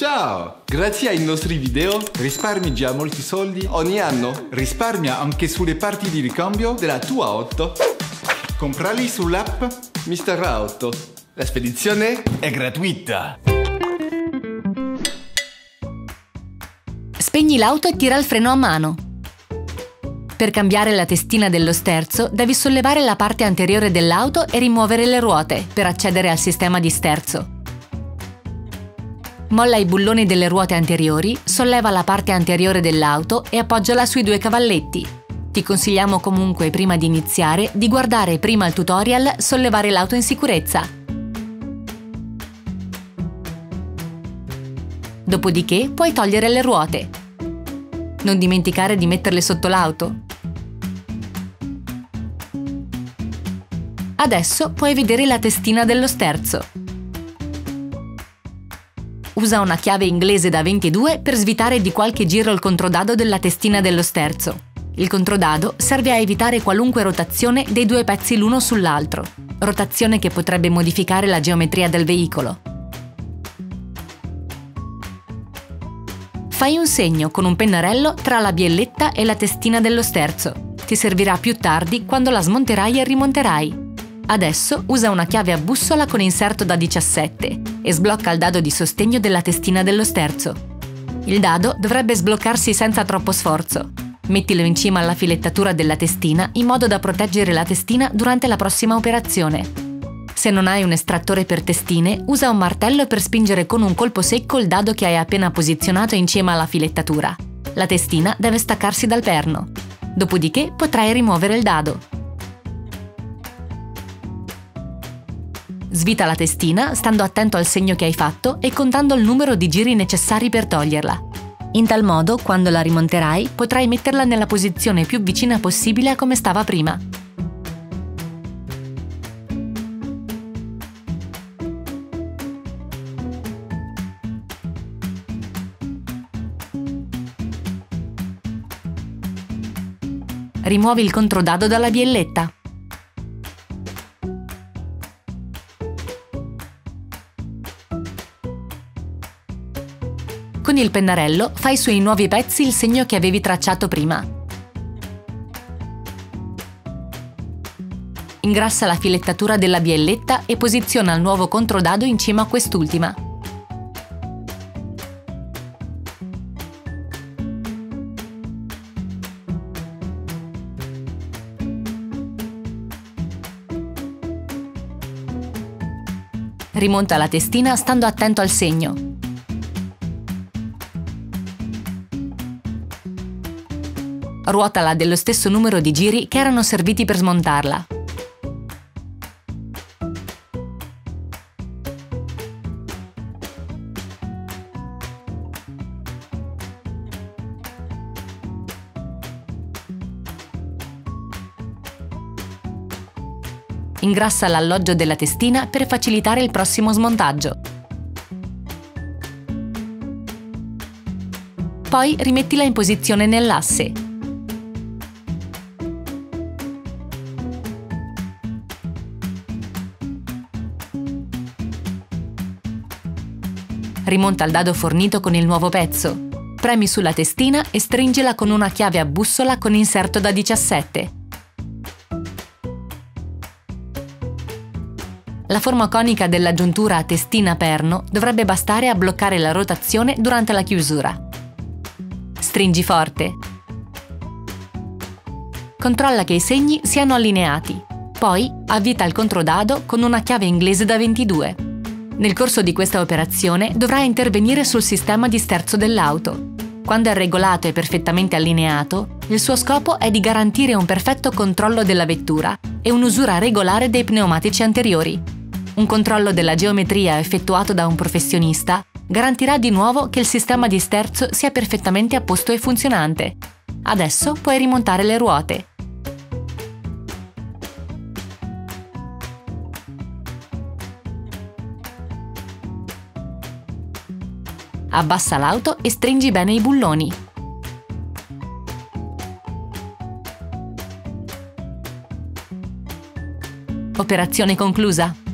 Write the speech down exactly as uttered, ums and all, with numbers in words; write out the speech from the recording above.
Ciao! Grazie ai nostri video risparmi già molti soldi ogni anno. Risparmia anche sulle parti di ricambio della tua auto. Comprali sull'app Mister Auto. La spedizione è gratuita. Spegni l'auto e tira il freno a mano. Per cambiare la testina dello sterzo devi sollevare la parte anteriore dell'auto e rimuovere le ruote per accedere al sistema di sterzo. Molla i bulloni delle ruote anteriori, solleva la parte anteriore dell'auto e appoggiala sui due cavalletti. Ti consigliamo comunque, prima di iniziare, di guardare prima il tutorial Sollevare l'auto in sicurezza. Dopodiché puoi togliere le ruote. Non dimenticare di metterle sotto l'auto. Adesso puoi vedere la testina dello sterzo. Usa una chiave inglese da ventidue per svitare di qualche giro il controdado della testina dello sterzo. Il controdado serve a evitare qualunque rotazione dei due pezzi l'uno sull'altro, rotazione che potrebbe modificare la geometria del veicolo. Fai un segno con un pennarello tra la bielletta e la testina dello sterzo. Ti servirà più tardi quando la smonterai e rimonterai. Adesso usa una chiave a bussola con inserto da diciassette e sblocca il dado di sostegno della testina dello sterzo. Il dado dovrebbe sbloccarsi senza troppo sforzo. Mettilo in cima alla filettatura della testina in modo da proteggere la testina durante la prossima operazione. Se non hai un estrattore per testine, usa un martello per spingere con un colpo secco il dado che hai appena posizionato in cima alla filettatura. La testina deve staccarsi dal perno. Dopodiché potrai rimuovere il dado. Svita la testina, stando attento al segno che hai fatto e contando il numero di giri necessari per toglierla. In tal modo, quando la rimonterai, potrai metterla nella posizione più vicina possibile a come stava prima. Rimuovi il controdado dalla bielletta. Con il pennarello fai sui nuovi pezzi il segno che avevi tracciato prima. Ingrassa la filettatura della bielletta e posiziona il nuovo controdado in cima a quest'ultima. Rimonta la testina stando attento al segno. Ruotala dello stesso numero di giri che erano serviti per smontarla. Ingrassa l'alloggio della testina per facilitare il prossimo smontaggio. Poi rimettila in posizione nell'asse. Rimonta il dado fornito con il nuovo pezzo. Premi sulla testina e stringila con una chiave a bussola con inserto da diciassette. La forma conica della giuntura a testina-perno dovrebbe bastare a bloccare la rotazione durante la chiusura. Stringi forte. Controlla che i segni siano allineati. Poi avvita il controdado con una chiave inglese da ventidue. Nel corso di questa operazione dovrai intervenire sul sistema di sterzo dell'auto. Quando è regolato e perfettamente allineato, il suo scopo è di garantire un perfetto controllo della vettura e un'usura regolare dei pneumatici anteriori. Un controllo della geometria effettuato da un professionista garantirà di nuovo che il sistema di sterzo sia perfettamente a posto e funzionante. Adesso puoi rimontare le ruote. Abbassa l'auto e stringi bene i bulloni. Operazione conclusa!